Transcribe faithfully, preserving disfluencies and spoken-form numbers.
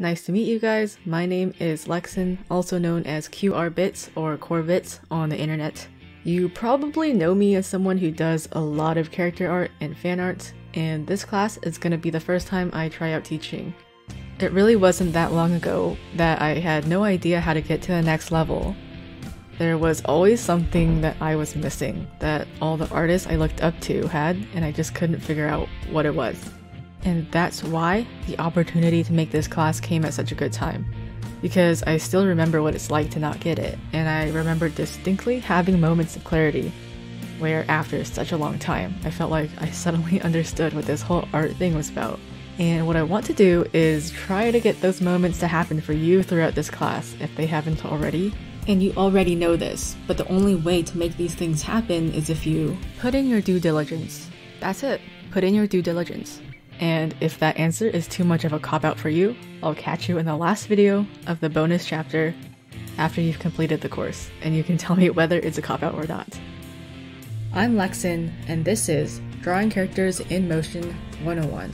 Nice to meet you guys, my name is Lexin, also known as QRBits or CoreBits on the internet. You probably know me as someone who does a lot of character art and fan art, and this class is going to be the first time I try out teaching. It really wasn't that long ago that I had no idea how to get to the next level. There was always something that I was missing that all the artists I looked up to had, and I just couldn't figure out what it was. And that's why the opportunity to make this class came at such a good time, because I still remember what it's like to not get it, and I remember distinctly having moments of clarity where after such a long time I felt like I suddenly understood what this whole art thing was about. And what I want to do is try to get those moments to happen for you throughout this class if they haven't already. And you already know this, but the only way to make these things happen is if you put in your due diligence. That's it, put in your due diligence. And if that answer is too much of a cop-out for you, I'll catch you in the last video of the bonus chapter after you've completed the course, and you can tell me whether it's a cop-out or not. I'm Lexin, and this is Drawing Characters in Motion one oh one.